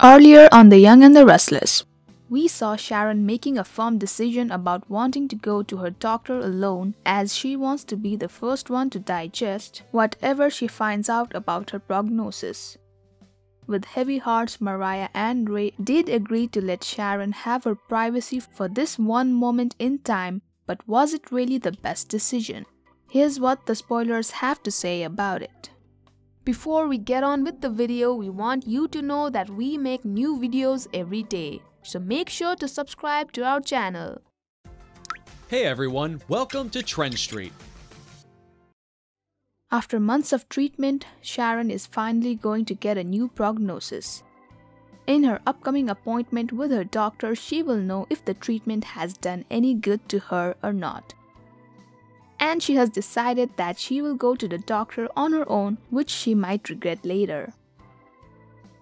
Earlier on The Young and the Restless, we saw Sharon making a firm decision about wanting to go to her doctor alone, as she wants to be the first one to digest whatever she finds out about her prognosis. With heavy hearts, Mariah and Rey did agree to let Sharon have her privacy for this one moment in time, but was it really the best decision? Here's what the spoilers have to say about it. Before we get on with the video, we want you to know that we make new videos every day, so make sure to subscribe to our channel. Hey everyone, welcome to Trend Street. After months of treatment, Sharon is finally going to get a new prognosis. In her upcoming appointment with her doctor, she will know if the treatment has done any good to her or not. And she has decided that she will go to the doctor on her own, which she might regret later.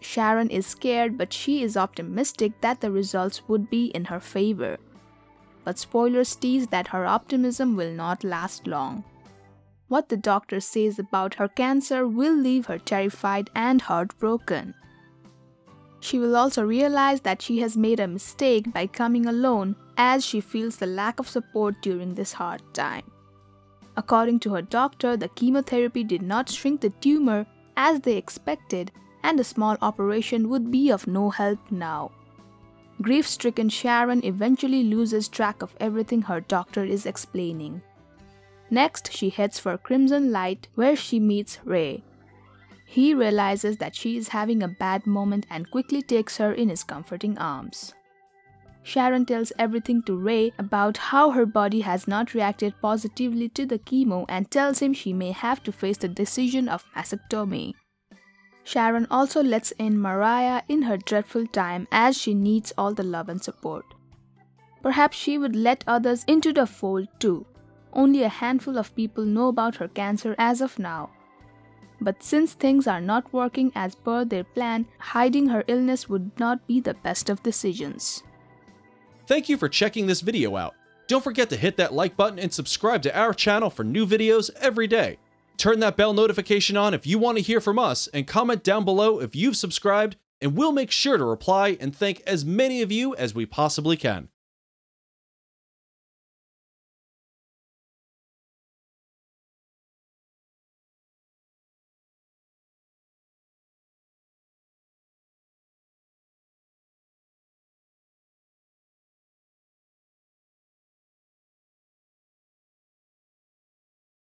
Sharon is scared, but she is optimistic that the results would be in her favor. But spoilers tease that her optimism will not last long. What the doctor says about her cancer will leave her terrified and heartbroken. She will also realize that she has made a mistake by coming alone, as she feels the lack of support during this hard time. According to her doctor, the chemotherapy did not shrink the tumor as they expected, and a small operation would be of no help now. Grief-stricken Sharon eventually loses track of everything her doctor is explaining. Next, she heads for Crimson Light, where she meets Rey. He realizes that she is having a bad moment and quickly takes her in his comforting arms. Sharon tells everything to Rey about how her body has not reacted positively to the chemo and tells him she may have to face the decision of mastectomy. Sharon also lets in Mariah in her dreadful time, as she needs all the love and support. Perhaps she would let others into the fold too. Only a handful of people know about her cancer as of now. But since things are not working as per their plan, hiding her illness would not be the best of decisions. Thank you for checking this video out. Don't forget to hit that like button and subscribe to our channel for new videos every day. Turn that bell notification on if you want to hear from us, and comment down below if you've subscribed, and we'll make sure to reply and thank as many of you as we possibly can.